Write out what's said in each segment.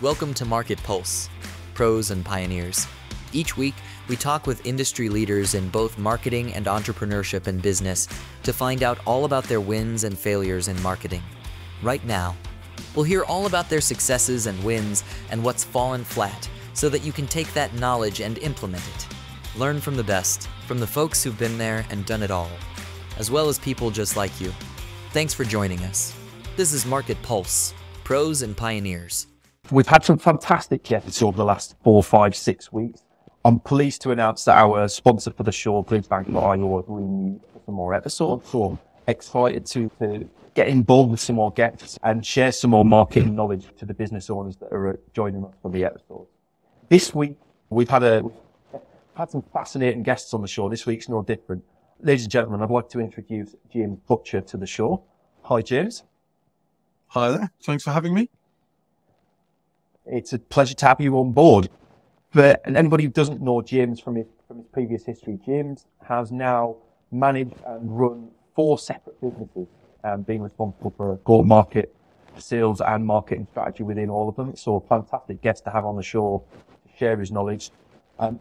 Welcome to MarketPulse, Pros and Pioneers. Each week, we talk with industry leaders in both marketing and entrepreneurship and business to find out all about their wins and failures in marketing. Right now, we'll hear all about their successes and wins and what's fallen flat so that you can take that knowledge and implement it. Learn from the best, from the folks who've been there and done it all, as well as people just like you. Thanks for joining us. This is MarketPulse, Pros and Pioneers. We've had some fantastic guests over the last 4, 5, 6 weeks. I'm pleased to announce that our sponsor for the show, GridBank.IO, have renewed for more episodes. So excited to get involved with some more guests and share some more marketing knowledge to the business owners that are joining us for the episode. This week, we've had some fascinating guests on the show. This week's no different. Ladies and gentlemen, I'd like to introduce James Butcher to the show. Hi, James. Hi there. Thanks for having me. It's a pleasure to have you on board. But anybody who doesn't know James from his previous history, James has now managed and run 4 separate businesses, being responsible for go-to-market, sales and marketing strategy within all of them. So a fantastic guest to have on the show to share his knowledge.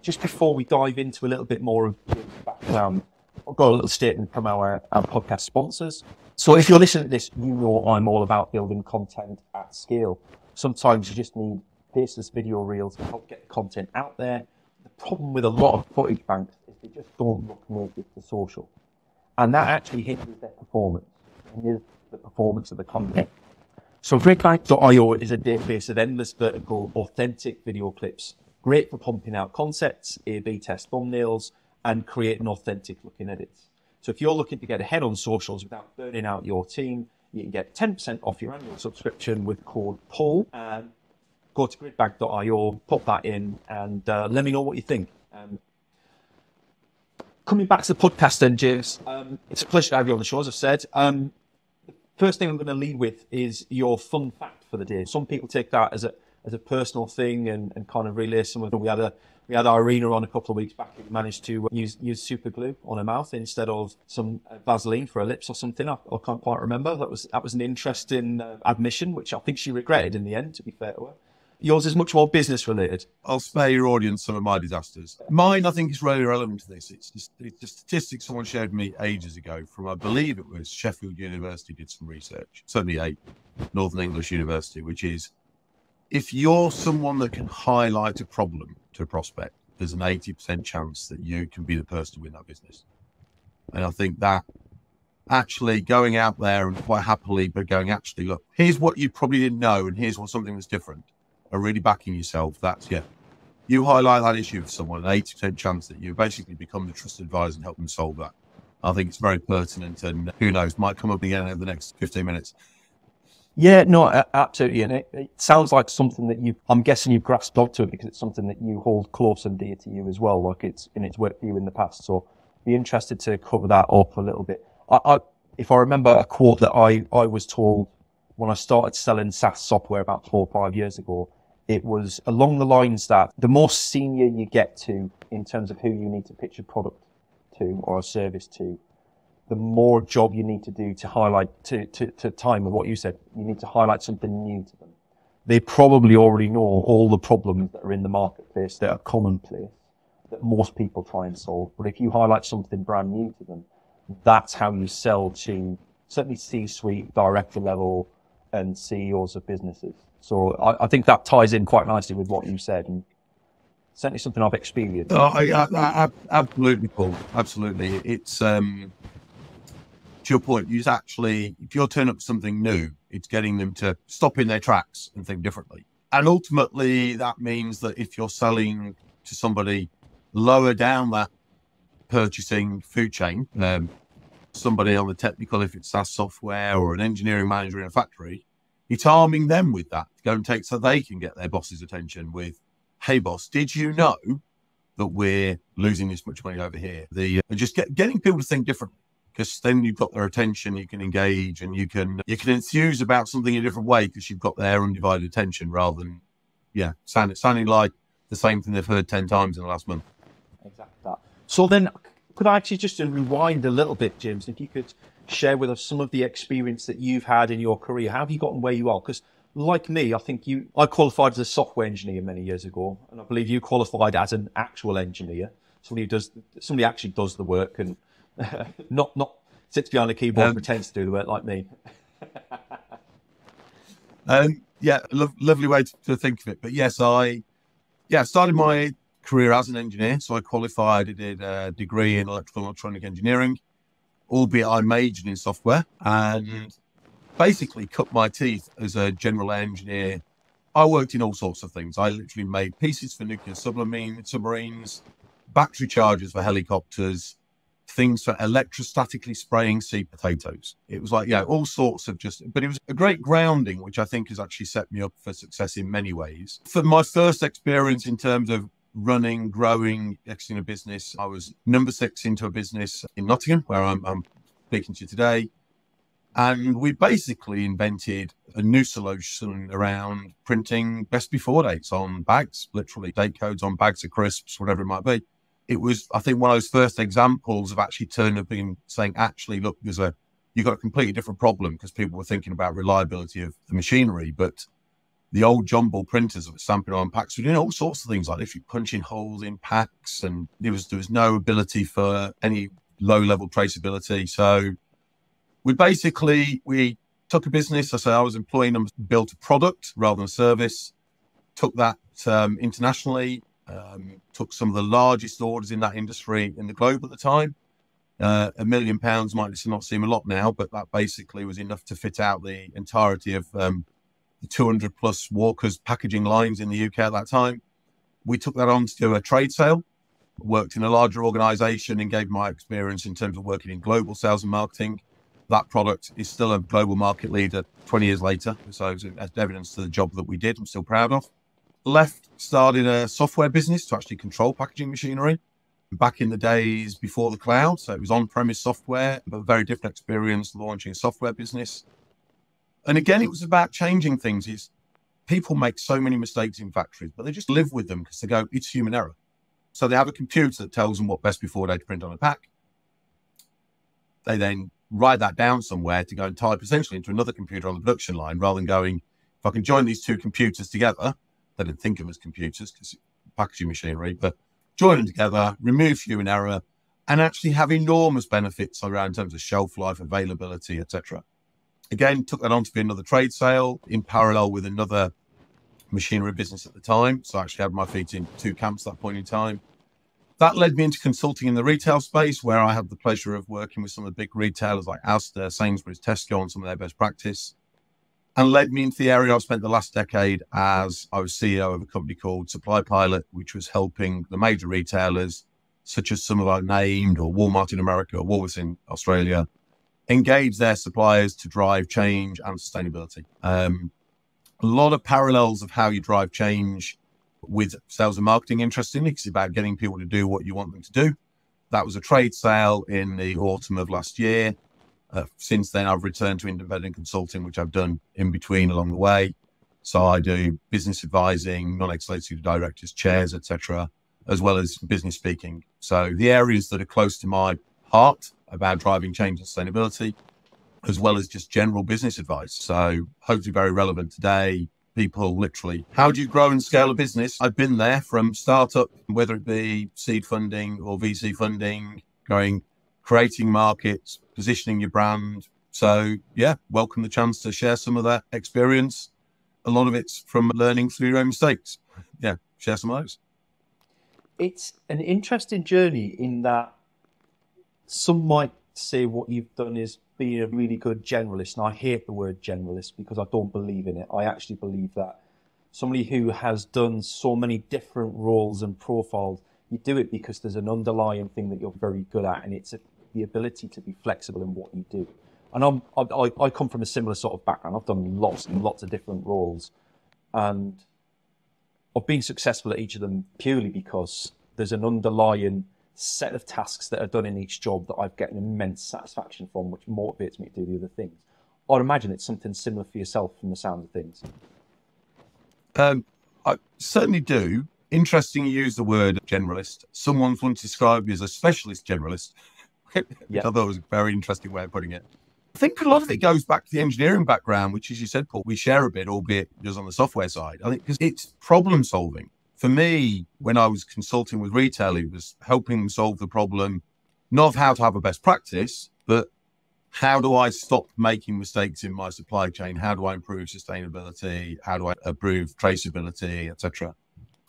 Just before we dive into a little bit more of James' background, I've got a little statement from our podcast sponsors. So if you're listening to this, you know I'm all about building content at scale. Sometimes you just need faceless video reels to help get the content out there. The problem with a lot of footage banks is they just don't look native to social. And that actually hinders their performance, hinders the performance of the content. So Freaklike.io is a database of endless vertical, authentic video clips, great for pumping out concepts, A/B test thumbnails, and creating authentic looking edits. So if you're looking to get ahead on socials without burning out your team, you can get 10% off your annual subscription with code PAUL. Go to gridbank.io, pop that in, and let me know what you think. Coming back to the podcast then, James, it's a pleasure to have you on the show, as I've said. The first thing I'm going to lead with is your fun fact for the day. Some people take that as a personal thing and kind of relay some of them. We had Irina on a couple of weeks back who managed to use super glue on her mouth instead of some Vaseline for her lips or something. I can't quite remember. That was an interesting admission, which I think she regretted in the end, to be fair to her. Yours is much more business related. I'll spare your audience some of my disasters. Mine, I think, is really relevant to this. It's just statistics someone shared with me ages ago from, I believe it was Sheffield University did some research, certainly a Northern English university, which is, if you're someone that can highlight a problem to a prospect, there's an 80% chance that you can be the person to win that business. And I think that actually going out there and quite happily, but going, actually, look, here's what you probably didn't know, and here's what something that's different, and really backing yourself. That's, yeah, you highlight that issue for someone, an 80% chance that you basically become the trusted advisor and help them solve that. I think it's very pertinent, and who knows, might come up again over the next 15 minutes. Yeah, no, absolutely. And it sounds like something that I'm guessing you've grasped onto it because it's something that you hold close and dear to you as well. Like it's worked for you in the past. So be interested to cover that up a little bit. If I remember a quote that I was told when I started selling SaaS software about 4 or 5 years ago, it was along the lines that the more senior you get to in terms of who you need to pitch a product to or a service to, the more job you need to do to highlight to time with what you said. You need to highlight something new to them. They probably already know all the problems that are in the marketplace that are commonplace that most people try and solve. But if you highlight something brand new to them, that's how you sell to certainly C-suite, director level, and CEOs of businesses. So I think that ties in quite nicely with what you said. And certainly something I've experienced. Oh, I absolutely, Paul. Absolutely. It's... to your point, you actually, if you're turning up something new, it's getting them to stop in their tracks and think differently. And ultimately, that means that if you're selling to somebody lower down that purchasing food chain, somebody on the technical, if it's SaaS software or an engineering manager in a factory, it's arming them with that to go and take so they can get their boss's attention with, hey, boss, did you know that we're losing this much money over here? Just getting people to think differently. Because then you've got their attention, you can engage and you can enthuse about something in a different way because you've got their undivided attention rather than, yeah, sounding like the same thing they've heard 10 times in the last month. Exactly that. So then could I actually just rewind a little bit, James, if you could share with us some of the experience that you've had in your career. How have you gotten where you are? Because like me, I think I qualified as a software engineer many years ago, and I believe you qualified as an actual engineer, somebody actually does the work and not sits behind a keyboard and pretends to do the work like me. Yeah, lovely way to think of it. But yes, I started my career as an engineer. So I qualified, I did a degree in electrical and electronic engineering, albeit I majored in software, and basically cut my teeth as a general engineer. I worked in all sorts of things. I literally made pieces for nuclear submarines, battery chargers for helicopters, things for electrostatically spraying seed potatoes. It was like, yeah, all sorts of but it was a great grounding, which I think has actually set me up for success in many ways. For my first experience in terms of running, growing, exiting a business, I was number 6 into a business in Nottingham, where I'm speaking to you today. And we basically invented a new solution around printing best before dates on bags, literally date codes on bags of crisps, whatever it might be. It was, I think, one of those first examples of actually turning up and saying, actually, look, you've got a completely different problem, because people were thinking about reliability of the machinery, but the old jumble printers that were stamping on packs were doing all sorts of things like literally punching holes in packs, and there was no ability for any low-level traceability. So we took a business. I was employing them, built a product rather than a service, took that internationally, took some of the largest orders in that industry in the globe at the time. £1 million might not seem a lot now, but that basically was enough to fit out the entirety of the 200 plus Walkers packaging lines in the UK at that time. We took that on to do a trade sale, worked in a larger organisation, and gave my experience in terms of working in global sales and marketing. That product is still a global market leader 20 years later, so it's evidence to the job that we did. I'm still proud of. Left, started a software business to actually control packaging machinery back in the days before the cloud. So it was on-premise software, but a very different experience launching a software business. And again, it was about changing things. People make so many mistakes in factories, but they just live with them because they go, it's human error. So they have a computer that tells them what best before date to print on a pack. They then write that down somewhere to go and type essentially into another computer on the production line, rather than going, if I can join these two computers together — they didn't think of them as computers because packaging machinery — but join them together, remove human error, and actually have enormous benefits around in terms of shelf life, availability, etc. Again, took that on to be another trade sale in parallel with another machinery business at the time. So I actually had my feet in two camps at that point in time. That led me into consulting in the retail space, where I had the pleasure of working with some of the big retailers like Asda, Sainsbury's, Tesco on some of their best practice, and led me into the area I've spent the last decade as I was CEO of a company called Supply Pilot, which was helping the major retailers, such as some of our named, or Walmart in America, or Woolworths in Australia, engage their suppliers to drive change and sustainability. A lot of parallels of how you drive change with sales and marketing, interestingly, because it's about getting people to do what you want them to do. That was a trade sale in the autumn of last year. Since then, I've returned to independent consulting, which I've done in between along the way. So I do business advising, non-executive directors, chairs, etc., as well as business speaking. So the areas that are close to my heart about driving change and sustainability, as well as just general business advice. So hopefully very relevant today. People literally, how do you grow and scale a business? I've been there from startup, whether it be seed funding or VC funding, creating markets, positioning your brand. So yeah, welcome the chance to share some of that experience. A lot of it's from learning through your own mistakes. Yeah, share some of those. It's an interesting journey in that some might say what you've done is being a really good generalist, and I hate the word generalist because I don't believe in it. I actually believe that somebody who has done so many different roles and profiles, you do it because there's an underlying thing that you're very good at, and it's the ability to be flexible in what you do. And I come from a similar sort of background. I've done lots and lots of different roles, and I've been successful at each of them purely because there's an underlying set of tasks that are done in each job that I've gotten immense satisfaction from, which motivates me to do the other things. I'd imagine it's something similar for yourself from the sound of things. I certainly do. Interesting you use the word generalist. Someone once described me as a specialist generalist. I thought it was a very interesting way of putting it. I think a lot of it goes back to the engineering background, which, as you said, Paul, we share a bit, albeit just on the software side. I think because it's problem solving. For me, when I was consulting with retail, it was helping them solve the problem, not of how to have a best practice, but how do I stop making mistakes in my supply chain? How do I improve sustainability? How do I improve traceability, et cetera?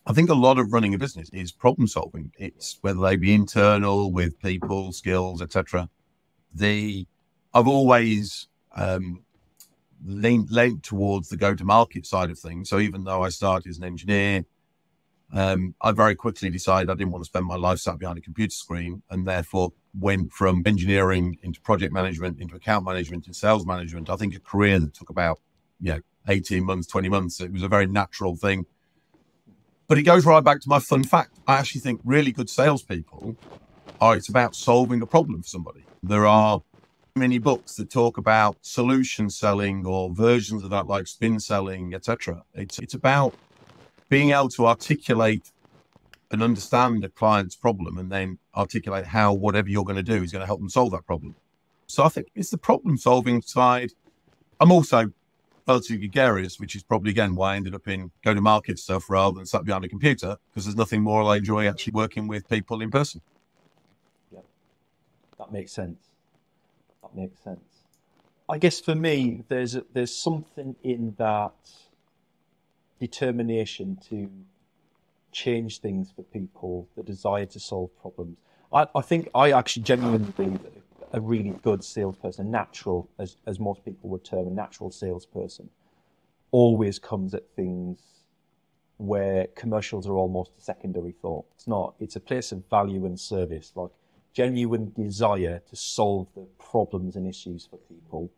I think a lot of running a business is problem solving. It's whether they be internal with people, skills, et cetera. I've always leaned towards the go-to-market side of things. So even though I started as an engineer, I very quickly decided I didn't want to spend my life sat behind a computer screen, and therefore went from engineering into project management, into account management, into sales management. I think a career that took about 18 months, 20 months. It was a very natural thing. But it goes right back to my fun fact. I actually think really good salespeople it's about solving a problem for somebody. There are many books that talk about solution selling or versions of that, like spin selling, etc. It's about being able to articulate and understand a client's problem, and then articulate how whatever you're going to do is going to help them solve that problem. So I think it's the problem solving side. I'm also relatively gregarious, which is probably again why I ended up in go-to-market stuff rather than sat behind a computer, because there's nothing more I enjoy actually working with people in person. Yeah, that makes sense. That makes sense. I guess for me, there's something in that determination to change things for people, the desire to solve problems. I think I actually genuinely believe that a really good salesperson, a natural, as most people would term, a natural salesperson, always comes at things where commercials are almost a secondary thought. It's not. It's a place of value and service, like genuine desire to solve the problems and issues for people.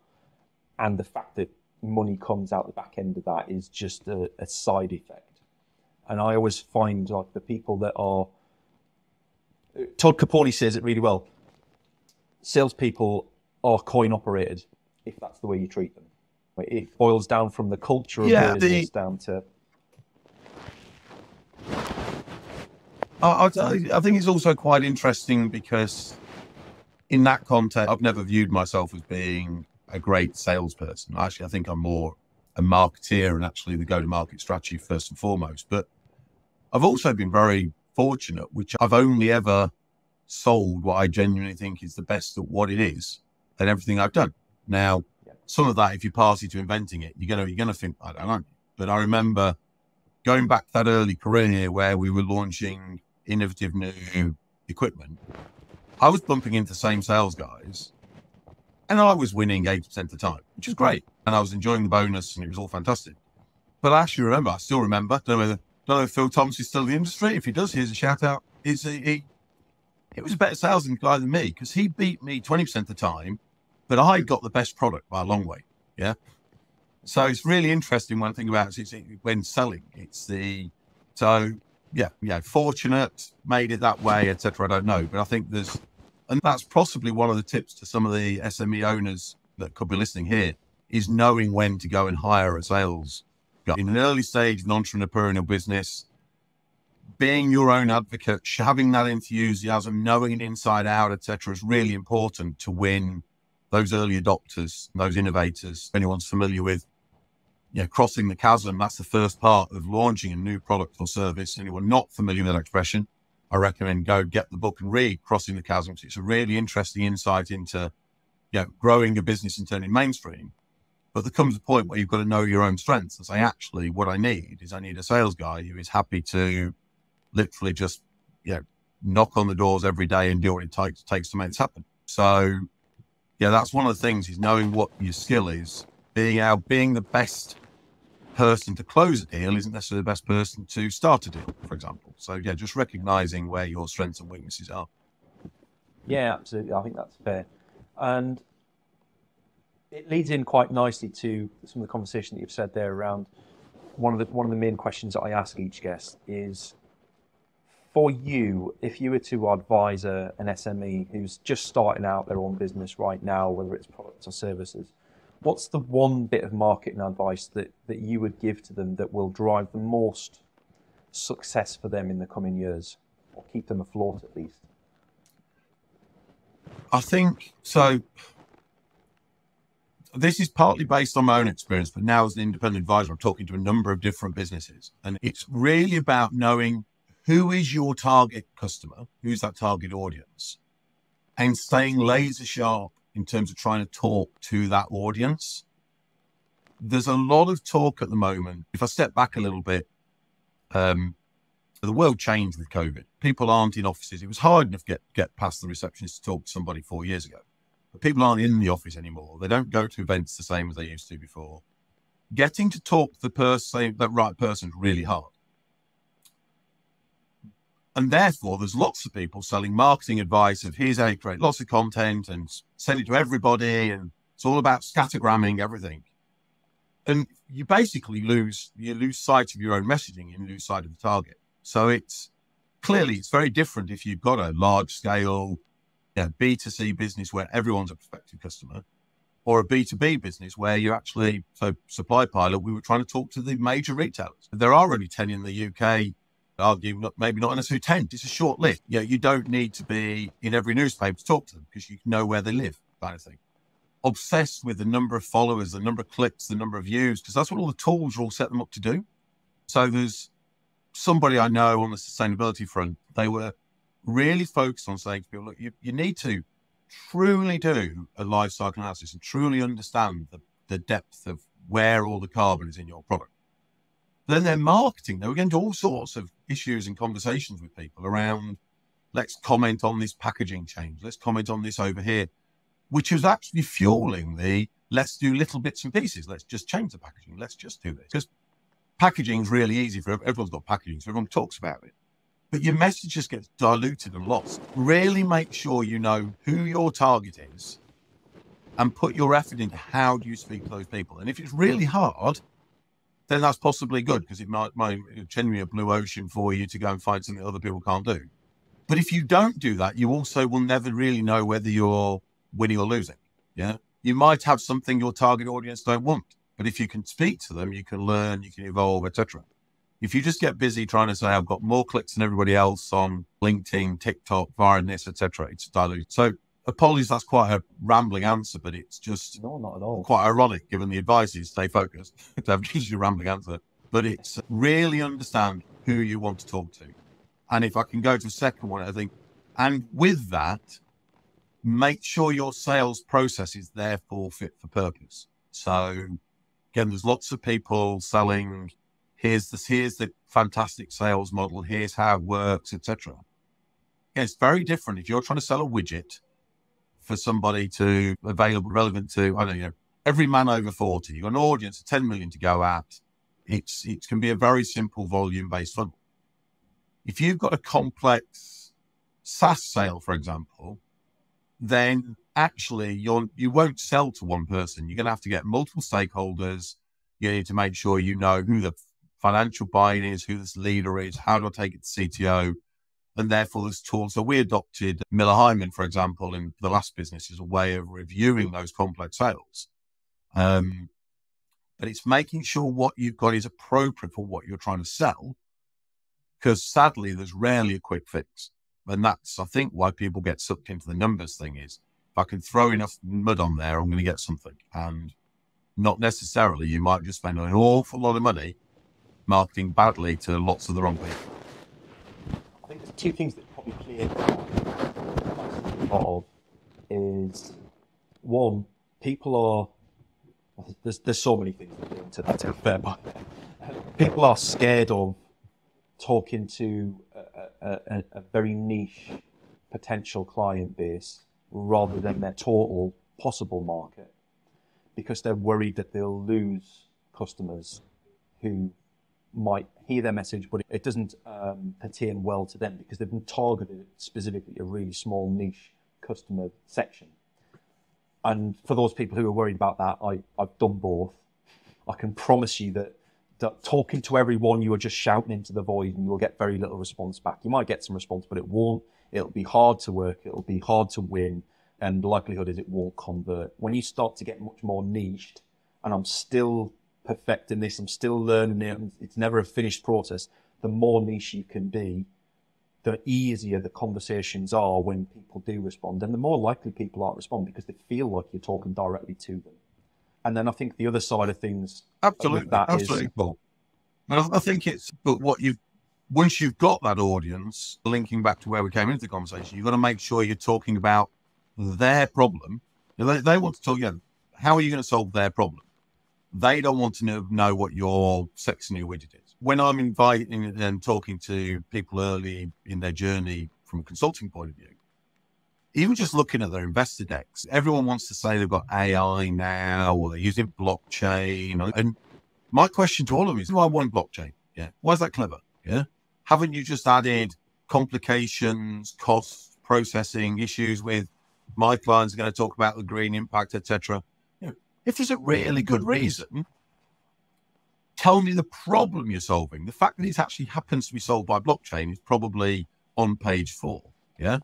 And the fact that money comes out the back end of that is just a side effect. And I always find, like, the people that are... Todd Capone says it really well. Salespeople are coin operated if that's the way you treat them. It boils down from the culture of business down to... I think it's also quite interesting because in that context, I've never viewed myself as being a great salesperson. Actually, I think I'm more a marketeer and actually the go-to-market strategy first and foremost. But I've also been very fortunate, which I've only ever sold what I genuinely think is the best at what it is and everything I've done. Now, some of that, if you're party to inventing it, you're going to think, I don't know. But I remember going back to that early career where we were launching innovative new equipment. I was bumping into the same sales guys, and I was winning 80% of the time, which is great. And I was enjoying the bonus, and it was all fantastic. But I actually remember, I still remember, don't know if Phil Thomas is still in the industry. If he does, here's a shout out. He was a better sales guy than me because he beat me 20% of the time, but I got the best product by a long way. Yeah. So it's really interesting when I think about it, when selling. Fortunate, made it that way, etc. I don't know. But I think and that's possibly one of the tips to some of the SME owners that could be listening here, is knowing when to go and hire a sales guy. In an early stage, an entrepreneurial business, being your own advocate, having that enthusiasm, knowing it inside out, etc., is really important to win those early adopters, those innovators. If anyone's familiar with crossing the chasm, that's the first part of launching a new product or service. Anyone not familiar with that expression, I recommend go get the book and read Crossing the Chasm. It's a really interesting insight into growing a business and turning mainstream. But there comes a point where you've got to know your own strengths and say, actually, what I need a sales guy who is happy to literally just knock on the doors every day and do what it takes to make this happen. So that's one of the things, is knowing what your skill is. Being the best person to close a deal isn't necessarily the best person to start a deal, for example. So just recognizing where your strengths and weaknesses are. Yeah, absolutely. I think that's fair, and it leads in quite nicely to some of the conversation that you've said there around one of the main questions that I ask each guest is, for you, if you were to advise an SME who's just starting out their own business right now, whether it's products or services, what's the one bit of marketing advice that you would give to them that will drive the most success for them in the coming years, or keep them afloat at least? I think so. This is partly based on my own experience, but now as an independent advisor, I'm talking to a number of different businesses. And it's really about knowing who is your target customer, who's that target audience, and staying laser sharp in terms of trying to talk to that audience. There's a lot of talk at the moment. If I step back a little bit, the world changed with COVID. People aren't in offices. It was hard enough to get past the receptionist to talk to somebody 4 years ago. But people aren't in the office anymore. They don't go to events the same as they used to before. Getting to talk to the person, that right person, is really hard. And therefore, there's lots of people selling marketing advice of here's how you create lots of content and send it to everybody. And it's all about scattergramming everything. And you basically lose sight of your own messaging and lose sight of the target. So it's clearly, it's very different if you've got a large scale B2C business where everyone's a prospective customer, or a B2B business where you're actually, so Supply Pilot, we were trying to talk to the major retailers. There are only 10 in the UK, maybe not necessarily 10, it's a short list. You know, you don't need to be in every newspaper to talk to them because you know where they live, kind of thing. Obsessed with the number of followers, the number of clicks, the number of views, because that's what all the tools are all set them up to do. So there's somebody I know on the sustainability front, they were really focused on saying to people, look, you need to truly do a life cycle analysis and truly understand the depth of where all the carbon is in your product. Then their marketing, they were getting to all sorts of issues and conversations with people around, let's comment on this packaging change, let's comment on this over here, which was actually fueling the let's do little bits and pieces, let's just change the packaging, let's just do this. Because packaging is really easy for everyone's got packaging, so everyone talks about it. But your message just gets diluted and lost. Really make sure you know who your target is and put your effort into how do you speak to those people. And if it's really hard, then that's possibly good because it might genuinely a blue ocean for you to go and find something that other people can't do. But if you don't do that, you also will never really know whether you're winning or losing. Yeah. You might have something your target audience don't want, but if you can speak to them, you can learn, you can evolve, etc. If you just get busy trying to say, I've got more clicks than everybody else on LinkedIn, TikTok, via this, etc., it's diluted. So apologies, that's quite a rambling answer, but it's just not at all. Quite ironic given the advice is stay focused. I've given you a rambling answer, but it's really understand who you want to talk to. And if I can go to a second one, I think, and with that, make sure your sales process is therefore fit for purpose. So again, there's lots of people selling, here's the fantastic sales model, here's how it works, etc. Yeah, it's very different. If you're trying to sell a widget for somebody to available, relevant to, I don't know, every man over 40, you've got an audience of 10 million to go at, it can be a very simple volume-based funnel. If you've got a complex SaaS sale, for example, then actually you won't sell to one person. You're going to have to get multiple stakeholders. You need to make sure you know who the financial buy-in is, who this leader is, how do I take it to CTO? And therefore there's tools. So we adopted Miller-Heiman, for example, in the last business as a way of reviewing those complex sales. But it's making sure what you've got is appropriate for what you're trying to sell, because sadly there's rarely a quick fix. And that's, I think, why people get sucked into the numbers thing is, if I can throw enough mud on there, I'm going to get something. And not necessarily, you might just spend an awful lot of money marketing badly to lots of the wrong people. I think there's two things that probably clear of is, one, people are, there's so many things that go into that, to be fair, but people are scared of talking to a very niche potential client base rather than their total possible market, because they're worried that they'll lose customers who might hear their message, but it doesn't pertain well to them because they've been targeted specifically a really small niche customer section. And for those people who are worried about that, I've done both. I can promise you that talking to everyone, you are just shouting into the void and you'll get very little response back. You might get some response, but it won't. It'll be hard to work. It'll be hard to win. And the likelihood is it won't convert. When you start to get much more niched, and I'm still perfecting this, I'm still learning it, it's never a finished process, the more niche you can be, the easier the conversations are when people do respond. And the more likely people are to respond because they feel like you're talking directly to them. And then I think the other side of things, absolutely. Well, I think it's, but what you, once you've got that audience, linking back to where we came into the conversation, you've got to make sure you're talking about their problem. They want to talk, you know, how are you going to solve their problem? They don't want to know what your sexy new widget is. When I'm inviting and talking to people early in their journey from a consulting point of view, even just looking at their investor decks, everyone wants to say they've got AI now or they're using blockchain. And my question to all of them is, do I want blockchain? Yeah. Why is that clever? Yeah. Haven't you just added complications, costs, processing issues with my clients are going to talk about the green impact, etc. Yeah. If there's a really good reason, tell me the problem you're solving. The fact that it actually happens to be solved by blockchain is probably on page 4. Yeah.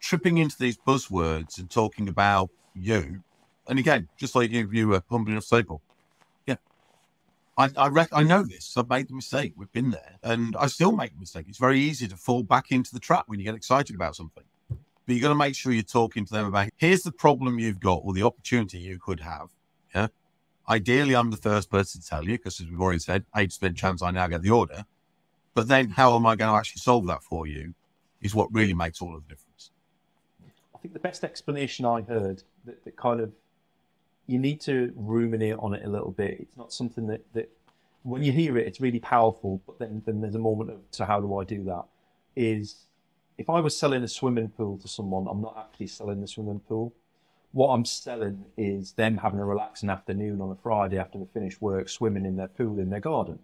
Tripping into these buzzwords and talking about you. And again, just like you were humbling enough staple. Yeah. I know this. I've made the mistake. We've been there. And I still make the mistake. It's very easy to fall back into the trap when you get excited about something. But you've got to make sure you're talking to them about, here's the problem you've got or the opportunity you could have. Yeah. Ideally, I'm the first person to tell you, because as we've already said, 8% chance I now get the order. But then how am I going to actually solve that for you is what really makes all of the difference. I think the best explanation I heard that kind of, you need to ruminate on it a little bit. It's not something that when you hear it, it's really powerful, but then there's a moment of, so how do I do that? Is if I was selling a swimming pool to someone, I'm not actually selling the swimming pool. What I'm selling is them having a relaxing afternoon on a Friday after they finish work, swimming in their pool in their garden.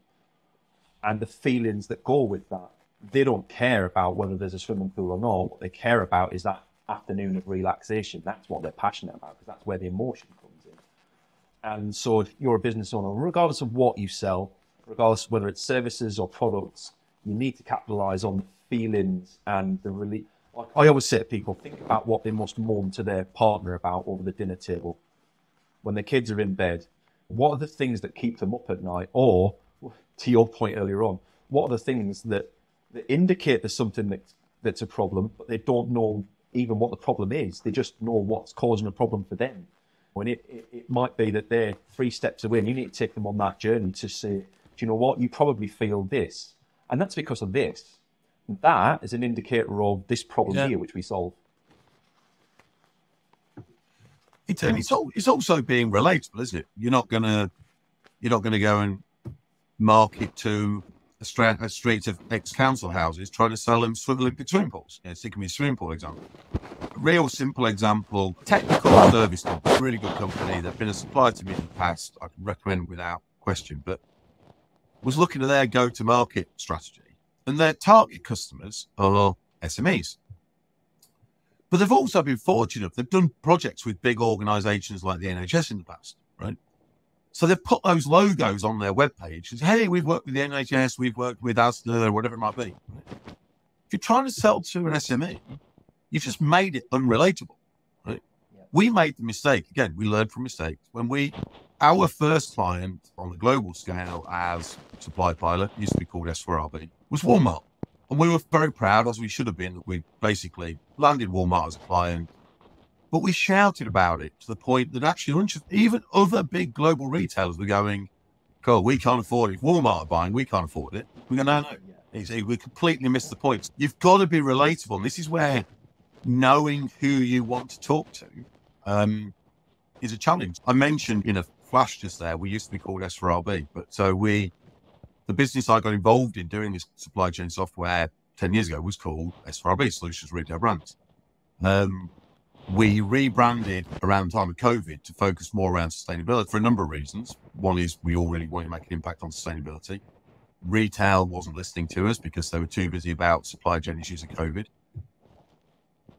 And the feelings that go with that, they don't care about whether there's a swimming pool or not. What they care about is that afternoon of relaxation. That's what they're passionate about, because that's where the emotion comes in. And so if you're a business owner, regardless of what you sell, regardless of whether it's services or products, you need to capitalize on the feelings and the relief. Like I always say to people, think about what they must moan to their partner about over the dinner table. When their kids are in bed, what are the things that keep them up at night? Or, to your point earlier on, what are the things that indicate there's something that's a problem, but they don't know even what the problem is? They just know what's causing a problem for them. When it might be that they're 3 steps away and you need to take them on that journey to say, do you know what? You probably feel this. And that's because of this. That is an indicator of this problem here, which we solve. It's also being relatable, isn't it? You're not gonna go and market to a street of ex-council houses trying to sell them Olympic swimming pools. Yeah, stick me a swimming pool example. A real simple example. Technical service company, really good company. They've been a supplier to me in the past. I can recommend without question. But was looking at their go-to-market strategy. And their target customers are SMEs. But they've also been fortunate. They've done projects with big organisations like the NHS in the past, right? So they've put those logos on their webpage and say, hey, we've worked with the NHS, we've worked with Asda, or whatever it might be. If you're trying to sell to an SME, you've just made it unrelatable, right? Yeah. We made the mistake. Again, we learned from mistakes. When our first client on the global scale as Supply Pilot, used to be called S4RB, was Walmart. And we were very proud, as we should have been, that we basically landed Walmart as a client. But we shouted about it to the point that actually even other big global retailers were going, cool, we can't afford it. If Walmart are buying, we can't afford it. We go, no, we completely missed the point. You've got to be relatable. And this is where knowing who you want to talk to is a challenge. I mentioned in a flash just there, we used to be called S4RB, but so the business I got involved in doing this supply chain software 10 years ago was called S4RB, Solutions Retail Brands. We rebranded around the time of COVID to focus more around sustainability for a number of reasons. One is we all really wanted to make an impact on sustainability. Retail wasn't listening to us because they were too busy about supply chain issues and COVID.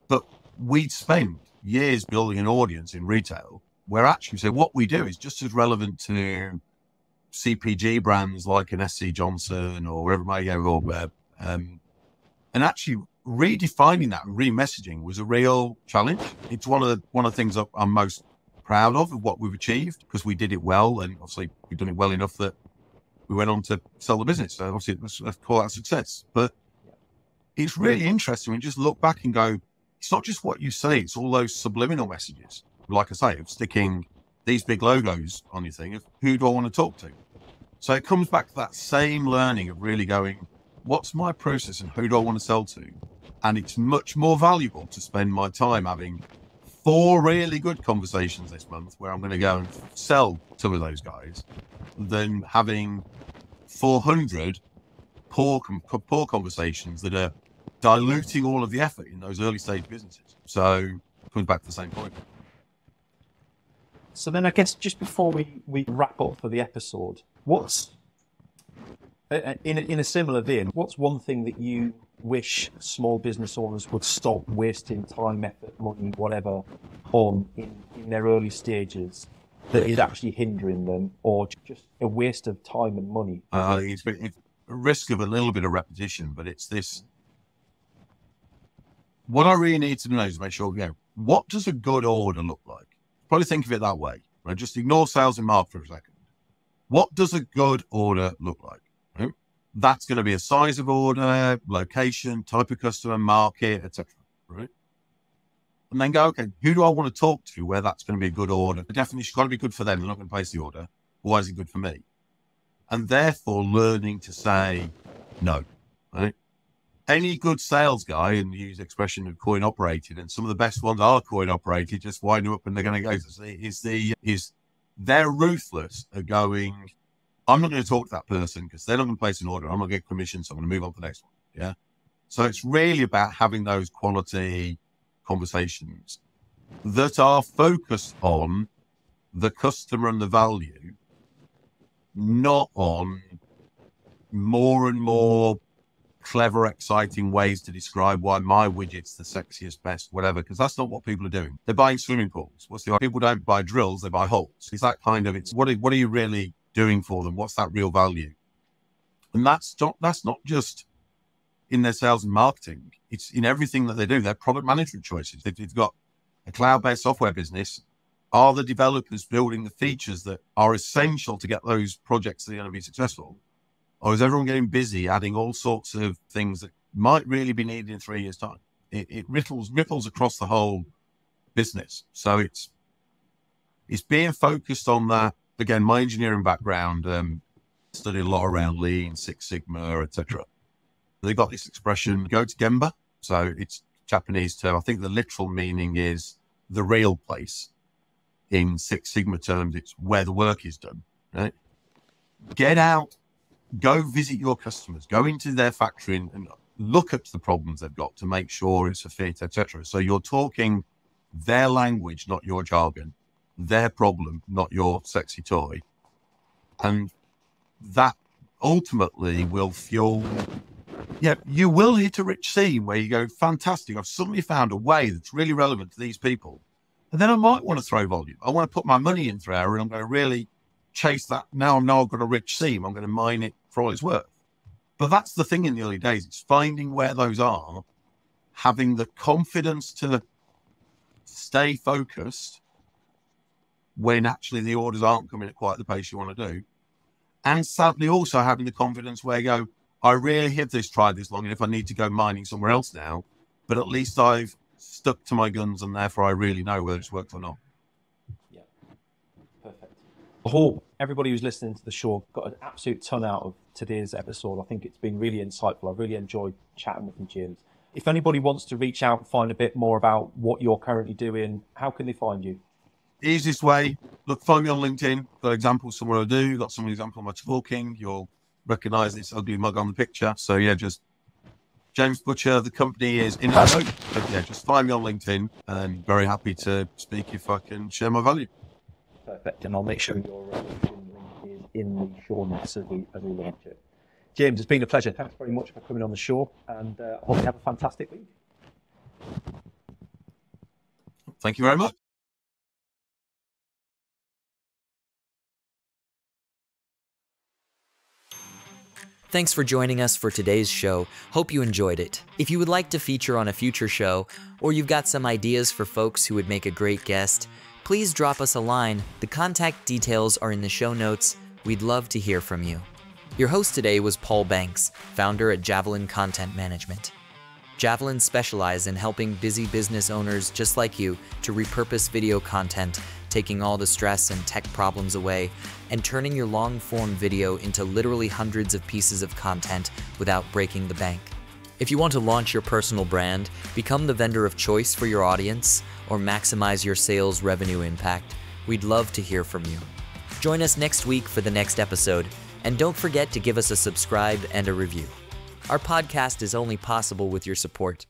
But we'd spent years building an audience in retail where actually, so what we do is just as relevant to CPG brands like an SC Johnson or whatever it might go, or, and actually redefining that and remessaging was a real challenge. It's one of the things I'm most proud of what we've achieved, because we did it well, and obviously we've done it well enough that we went on to sell the business. So obviously let's call that a success. But it's really interesting when you just look back and go, it's not just what you say, it's all those subliminal messages. Like I say, of sticking these big logos on your thing of who do I want to talk to? So it comes back to that same learning of really going, what's my process and who do I want to sell to? And it's much more valuable to spend my time having 4 really good conversations this month where I'm going to go and sell to those guys than having 400 poor conversations that are diluting all of the effort in those early stage businesses. So it comes back to the same point. So then I guess just before we wrap up for the episode, what's, in a similar vein, what's one thing that you wish small business owners would stop wasting time, effort, money, whatever, on in their early stages that is actually hindering them or just a waste of time and money? It's a risk of a little bit of repetition, but it's this. What I really need to know is make sure, you know, what does a good order look like? Probably think of it that way, right? Just ignore sales and mark for a second. What does a good order look like? Right? That's going to be a size of order, location, type of customer, market, etc. Right? And then go, okay, who do I want to talk to where that's going to be a good order? The definition's got to be good for them. They're not going to place the order. Why is it good for me? And therefore learning to say no, right? Any good sales guy, and use the expression of coin operated, and some of the best ones are coin operated, just wind up and they're going to go to see, they're ruthless at going, I'm not going to talk to that person because they're not going to place an order. I'm not going to get commission, so I'm going to move on to the next one. Yeah. So it's really about having those quality conversations that are focused on the customer and the value, not on more and more clever, exciting ways to describe why my widget's the sexiest, best, whatever, because that's not what people are doing. They're buying swimming pools. What's the idea? People don't buy drills, they buy holes. It's that kind of, it's what are you really doing for them? What's that real value? And that's not just in their sales and marketing. It's in everything that they do, their product management choices. If you've got a cloud-based software business, are the developers building the features that are essential to get those projects that are going to be successful? Or is everyone getting busy adding all sorts of things that might really be needed in 3 years' time? It ripples across the whole business. So it's being focused on that. Again, my engineering background, studied a lot around Lean, Six Sigma, etc. They got this expression, go to Gemba. So it's a Japanese term. I think the literal meaning is the real place. In Six Sigma terms, it's where the work is done, right? Get out. Go visit your customers, go into their factory and look at the problems they've got to make sure it's a fit, etc. So you're talking their language, not your jargon, their problem, not your sexy toy. And that ultimately will fuel, yeah, you will hit a rich seam where you go, fantastic, I've suddenly found a way that's really relevant to these people. And then I might want to throw volume. I want to put my money in there and I'm going to really chase that. Now I've got a rich seam. I'm going to mine it for all it's worth. But that's the thing in the early days. It's finding where those are, having the confidence to stay focused when actually the orders aren't coming at quite the pace you want to do. And sadly also having the confidence where you go, I really have tried this long. And if I need to go mining somewhere else now, but at least I've stuck to my guns and therefore I really know whether it's worked or not. I hope everybody who's listening to the show got an absolute ton out of today's episode. I think it's been really insightful. I really enjoyed chatting with you, James. If anybody wants to reach out and find a bit more about what you're currently doing, how can they find you? Easiest way, find me on LinkedIn. Got examples somewhere I do. Got some example of my talking. You'll recognise this ugly mug on the picture. So yeah, just James Butcher. The company is in. But yeah, just find me on LinkedIn and very happy to speak if I can share my value. Perfect, and I'll make sure your link is in the show notes as we launch it. James, it's been a pleasure. Thanks very much for coming on the show, and I hope you have a fantastic week. Thank you very much. Thanks for joining us for today's show. Hope you enjoyed it. If you would like to feature on a future show, or you've got some ideas for folks who would make a great guest, please drop us a line. The contact details are in the show notes. We'd love to hear from you. Your host today was Paul Banks, founder at Javelin Content Management. Javelin specializes in helping busy business owners just like you to repurpose video content taking all the stress and tech problems away and turning your long-form video into literally hundreds of pieces of content without breaking the bank. If you want to launch your personal brand, become the vendor of choice for your audience, or maximize your sales revenue impact, we'd love to hear from you. Join us next week for the next episode, and don't forget to give us a subscribe and a review. Our podcast is only possible with your support.